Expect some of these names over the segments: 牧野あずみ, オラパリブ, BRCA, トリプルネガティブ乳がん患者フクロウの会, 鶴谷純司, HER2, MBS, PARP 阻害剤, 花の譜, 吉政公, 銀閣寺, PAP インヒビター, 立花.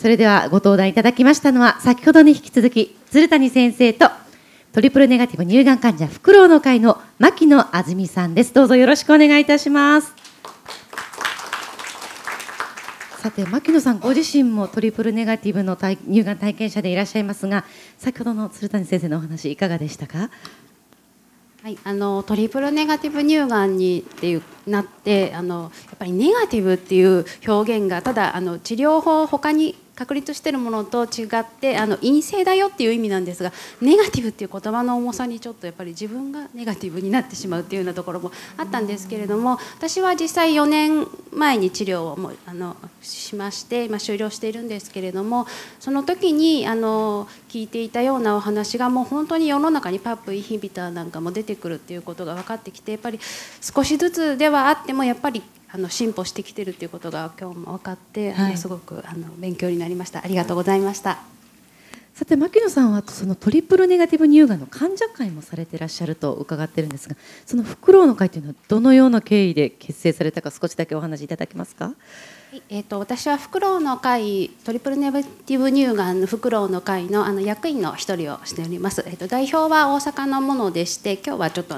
それではご登壇いただきましたのは、先ほどに引き続き鶴谷先生とトリプルネガティブ乳がん患者フクロウの会の牧野あずみさんです。どうぞよろしくお願いいたします。さて牧野さんご自身もトリプルネガティブの乳がん体験者でいらっしゃいますが、先ほどの鶴谷先生のお話いかがでしたか？はい、トリプルネガティブ乳がんになってやっぱりネガティブっていう表現がただ治療法他に確立しているものと違って陰性だよっていう意味なんですが、ネガティブっていう言葉の重さにちょっとやっぱり自分がネガティブになってしまうっていうようなところもあったんですけれども、私は実際4年前に治療をもしまして今終了しているんですけれども、その時に聞いていたようなお話がもう本当に世の中にPAPインヒビターなんかも出てくるっていうことが分かってきて、やっぱり少しずつではあってもやっぱり進歩してきてるということが今日も分かって、はい、すごく勉強になりました。ありがとうございました。さて牧野さんはそのトリプルネガティブ乳がんの患者会もされてらっしゃると伺ってるんですが、そのフクロウの会というのはどのような経緯で結成されたか少しだけお話しいただけますか？私はフクロウの会トリプルネガティブ乳がんのフクロウの会の役員の一人をしております。代表は大阪のものでして、今日はちょっと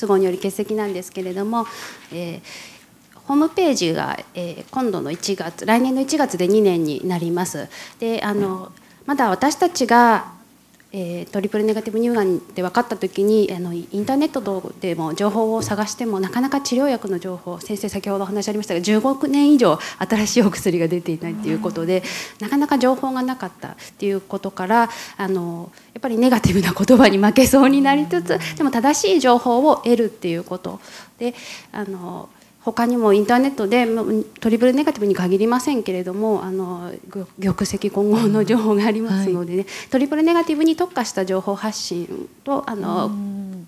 都合により欠席なんですけれども、ホームページが今度の1月来年の1月で2年になります。でまだ私たちがトリプルネガティブ乳がんって分かった時にインターネットでも情報を探してもなかなか治療薬の情報、先生先ほどお話ありましたが15年以上新しいお薬が出ていないということで、なかなか情報がなかったっていうことからやっぱりネガティブな言葉に負けそうになりつつ、でも正しい情報を得るっていうことで他にもインターネットでトリプルネガティブに限りませんけれども玉石混合の情報がありますのでね、はい、トリプルネガティブに特化した情報発信と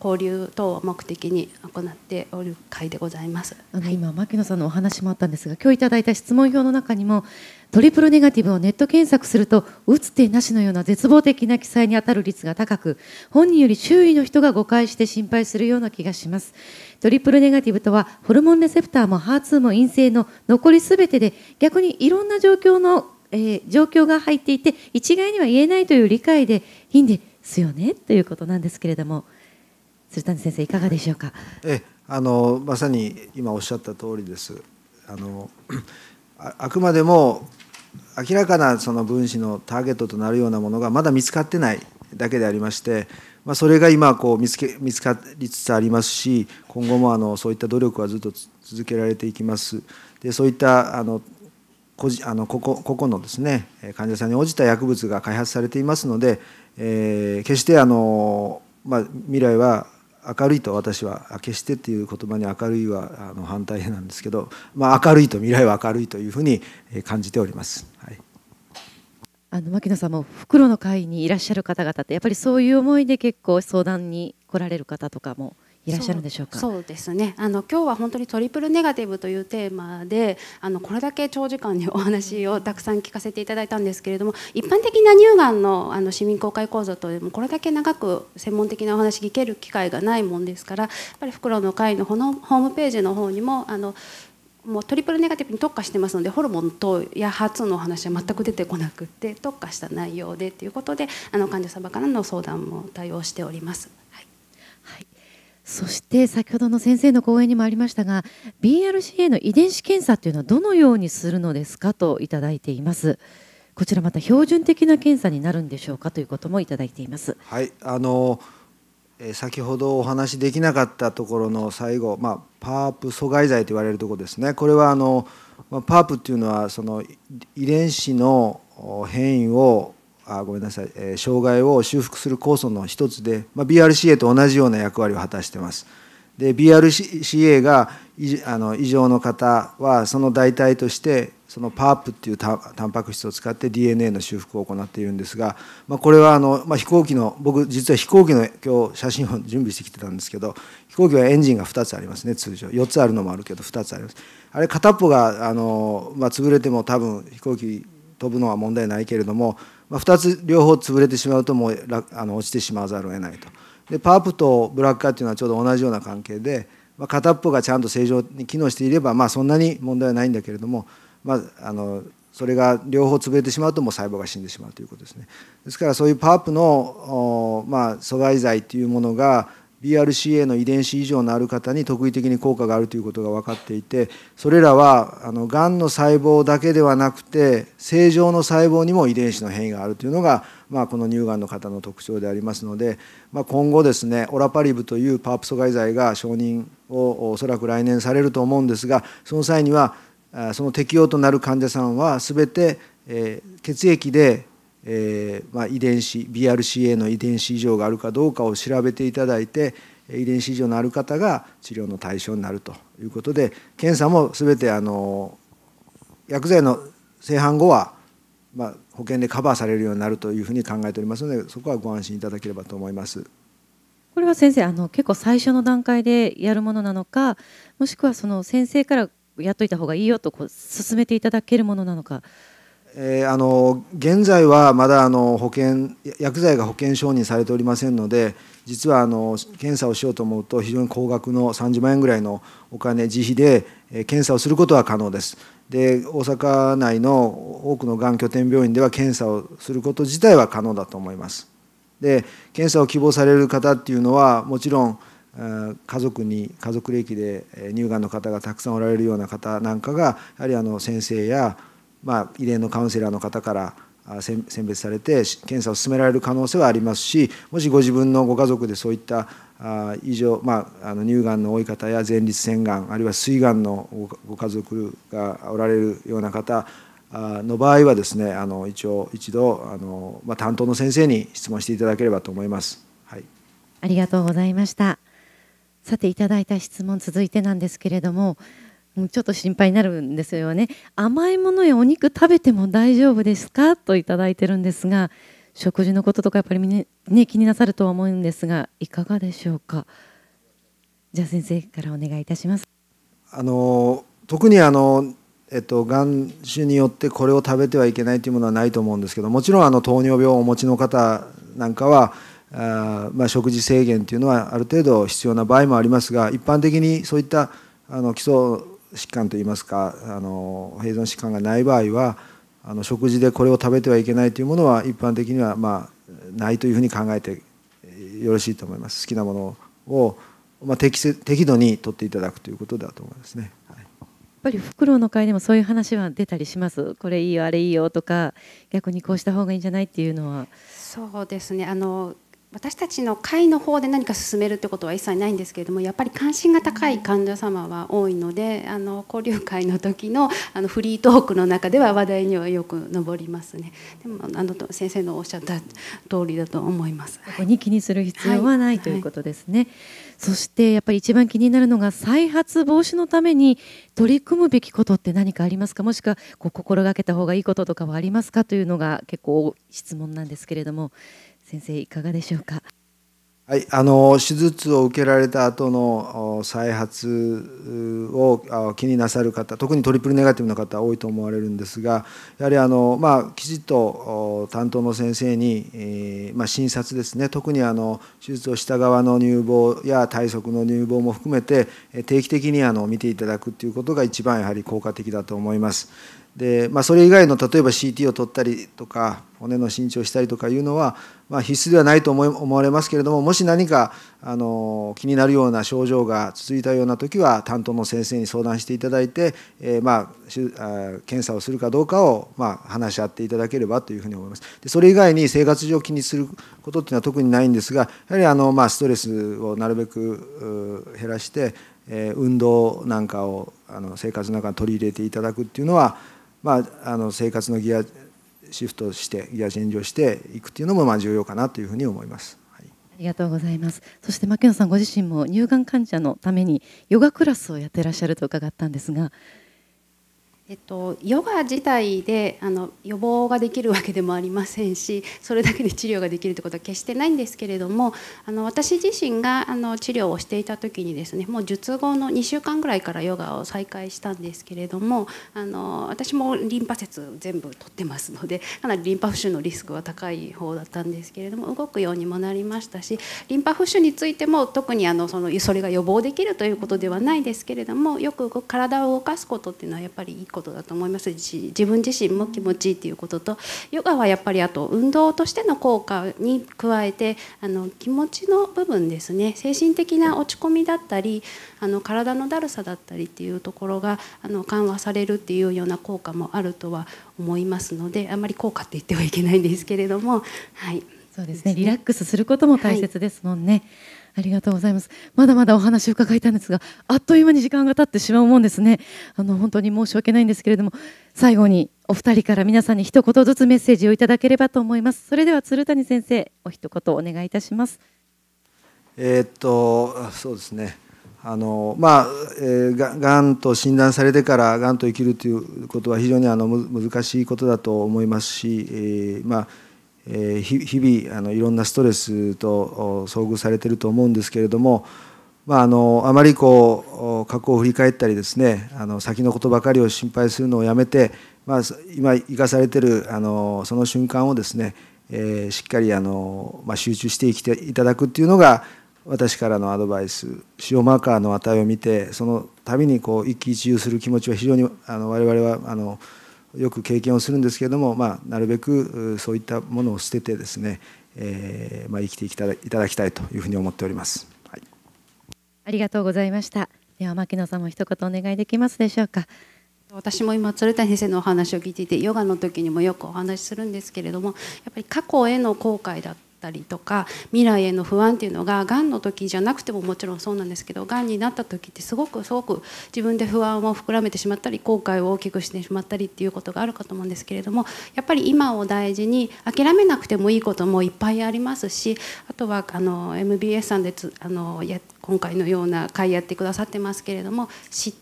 交流等を目的に行っておる会でございます。今牧野さんのお話もあったんですが、今日いただいた質問票の中にもトリプルネガティブをネット検索すると打つ手なしのような絶望的な記載に当たる率が高く、本人より周囲の人が誤解して心配するような気がします。トリプルネガティブとはホルモンレセプターもHER2も陰性の残りすべてで、逆にいろんな状況が入っていて一概には言えないという理解でいいんですよねということなんですけれども、鶴谷先生いかがでしょうか？まさに今おっしゃった通りです。あくまでも明らかなその分子のターゲットとなるようなものがまだ見つかってないだけでありまして、それが今こう見つかりつつありますし、今後もそういった努力はずっと続けられていきます。でそういった個々のですね、患者さんに応じた薬物が開発されていますので、決して未来は明るいと、私は決してという言葉に明るいは反対なんですけど、明るいと、未来は明るいというふうに感じております。はい、牧野さんもフクロウの会にいらっしゃる方々ってやっぱりそういう思いで結構相談に来られる方とかもいらっしゃるんでしょうか？そうですね。今日は本当にトリプルネガティブというテーマでこれだけ長時間にお話をたくさん聞かせていただいたんですけれども、一般的な乳がんの市民公開講座とでもこれだけ長く専門的なお話聞ける機会がないもんですから、やっぱりフクロウの会のホームページの方にももうトリプルネガティブに特化してますので、ホルモン等やHER2のお話は全く出てこなくて、特化した内容でということで患者様からの相談も対応しております。はいはい、そして先ほどの先生の講演にもありましたが BRCA の遺伝子検査というのはどのようにするのですかといただいています。こちらまた標準的な検査になるんでしょうかということもいただいています。はい、先ほどお話しできなかったところの最後、PARP 阻害剤と言われるところですね。これはPARP というのはその遺伝子の変異を障害を修復する酵素の一つで、BRCA と同じような役割を果たしています。で BRCA が異常の方はその代替としてそのPARP というタンパク質を使って DNA の修復を行っているんですが、これは僕実は飛行機の今日写真を準備してきてたんですけど、飛行機はエンジンが2つありますね。通常4つあるのもあるけど2つあります。あれ片っぽが潰れても多分飛行機飛ぶのは問題ないけれども、2つ両方潰れてしまうともう落ちてしまわざるを得ないと。でPARPとBRCAっていうのはちょうど同じような関係で、片っぽがちゃんと正常に機能していればそんなに問題はないんだけれども、それが両方潰れてしまうともう細胞が死んでしまうということですね。ですからそういうパープの阻害剤というものが BRCA の遺伝子異常のある方に特異的に効果があるということが分かっていて、それらはがんの細胞だけではなくて正常の細胞にも遺伝子の変異があるというのが、この乳がんの方の特徴でありますので、今後ですね、オラパリブというパープ阻害剤が承認をおそらく来年されると思うんですが、その際にはその適用となる患者さんは全て血液で遺伝子 BRCA の遺伝子異常があるかどうかを調べていただいて、遺伝子異常のある方が治療の対象になるということで、検査も全て薬剤の製版後は保険でカバーされるようになるというふうに考えておりますので、そこはご安心いただければと思います。これは先生結構最初の段階でやるものなのか、もしくはその先生からやっといた方がいいよと勧めていただけるものなのか。現在はまだ薬剤が保険承認されておりませんので、実は検査をしようと思うと非常に高額の30万円ぐらいのお金自費で検査をすることは可能です。で、大阪内の多くのがん拠点病院では検査をすること自体は可能だと思います。で、検査を希望される方っていうのはもちろん家族歴で乳がんの方がたくさんおられるような方なんかが、やはり先生や遺伝のカウンセラーの方から選別されて検査を進められる可能性はありますし、もしご自分のご家族でそういった異常、乳がんの多い方や前立腺がん、あるいは膵がんのご家族がおられるような方の場合はですね、一度担当の先生に質問していただければと思います。はい、ありがとうございました。さて、いただいた質問続いてなんですけれども、ちょっと心配になるんですよね。甘いものやお肉食べても大丈夫ですかといただいてるんですが、食事のこととかやっぱり気になさるとは思うんですが、いかがでしょうか。じゃあ先生からお願いいたします。特に癌種によってこれを食べてはいけないというものはないと思うんですけど、もちろん糖尿病をお持ちの方なんかは食事制限というのはある程度必要な場合もありますが、一般的にそういった基礎疾患といいますか併存疾患がない場合は食事でこれを食べてはいけないというものは一般的にはないというふうに考えてよろしいと思います。好きなものを適度にとっていただくということだと思いますね。はい、やっぱりフクロウの会でもそういう話は出たりします。これいいよあれいいよとか、逆にこうした方がいいんじゃないっていうのは。そうですね、私たちの会の方で何か進めるってことは一切ないんですけれども、やっぱり関心が高い患者様は多いので、交流会の時のフリートークの中では話題にはよく上りますね。でも先生のおっしゃった通りだと思います。ここに気にする必要はない、ということですね。そしてやっぱり一番気になるのが、再発防止のために取り組むべきことって何かありますか、もしくは心がけた方がいいこととかはありますかというのが結構質問なんですけれども。先生いかがでしょうか。はい、手術を受けられた後の再発を気になさる方、特にトリプルネガティブの方多いと思われるんですが、やはりきちっと担当の先生に、診察ですね、特に手術をした側の乳房や体側の乳房も含めて定期的に見ていただくということが一番やはり効果的だと思います。でそれ以外の例えば CT を取ったりとか骨の伸長をしたりとかいうのは、必須ではないと思われますけれども、もし何か気になるような症状が続いたような時は担当の先生に相談していただいて、検査をするかどうかを話し合っていただければというふうに思います。でそれ以外に生活上気にすることっていうのは特にないんですが、やはりストレスをなるべく減らして運動なんかを生活の中に取り入れていただくっていうのは、生活のギアシフトしてギアチェンジをしていくというのも重要かなというふうに思います。はい、ありがとうございます。そして牧野さんご自身も乳がん患者のためにヨガクラスをやってらっしゃると伺ったんですが。ヨガ自体で予防ができるわけでもありませんし、それだけで治療ができるということは決してないんですけれども、私自身が治療をしていた時にですね、もう術後の2週間ぐらいからヨガを再開したんですけれども、私もリンパ節全部取ってますので、かなりリンパ浮腫のリスクは高い方だったんですけれども、動くようにもなりましたし、リンパ浮腫についても特にそれが予防できるということではないですけれども、よく体を動かすことっていうのはやっぱりいいことことだと思いますし、自分自身も気持ちいいということと、ヨガはやっぱりあと運動としての効果に加えて、気持ちの部分ですね、精神的な落ち込みだったり体のだるさだったりっていうところが緩和されるっていうような効果もあるとは思いますので、あんまり効果って言ってはいけないんですけれども、はい、そうですね、リラックスすることも大切ですもんね。はい、ありがとうございます。まだまだお話を伺いたいんですが、あっという間に時間が経ってしまうもんですね。本当に申し訳ないんですけれども、最後にお二人から皆さんに一言ずつメッセージをいただければと思います。それでは鶴谷先生、お一言お願いいたします。そうですね。がんと診断されてからがんと生きるということは非常に難しいことだと思いますし、日々いろんなストレスと遭遇されていると思うんですけれども、あまりこう過去を振り返ったりですね、先のことばかりを心配するのをやめて、今生かされているその瞬間をですね、しっかり集中して生きていただくっていうのが私からのアドバイス。腫瘍マーカーの値を見て、その度にこう一喜一憂する気持ちは非常に我々はよく経験をするんですけれども、なるべくそういったものを捨ててですね、生きていただきたいというふうに思っております。はい、ありがとうございました。では牧野さんも一言お願いできますでしょうか。私も今鶴谷先生のお話を聞いていて、ヨガの時にもよくお話しするんですけれども、やっぱり過去への後悔だったりとか未来への不安っていうのが、がんの時じゃなくてももちろんそうなんですけど、がんになった時ってすごく自分で不安を膨らめてしまったり、後悔を大きくしてしまったりっていうことがあるかと思うんですけれども、やっぱり今を大事に諦めなくてもいいこともいっぱいありますし、あとはMBS さんで今回のような会やってくださってますけれども、し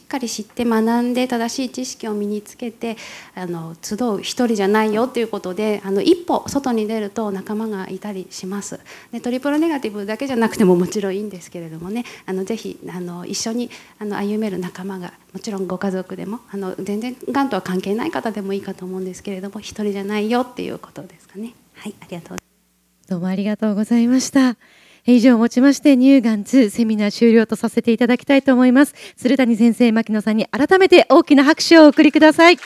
っかり知って学んで正しい知識を身につけて集う一人じゃないよということで、一歩外に出ると仲間がいたりします。でトリプルネガティブだけじゃなくてももちろんいいんですけれどもね、ぜひ一緒に歩める仲間が、もちろんご家族でも全然がんとは関係ない方でもいいかと思うんですけれども、一人じゃないよっていうことですかね。はい、ありがとう。どうもありがとうございました。以上をもちまして乳がん2セミナー終了とさせていただきたいと思います。鶴谷先生、牧野さんに改めて大きな拍手をお送りください。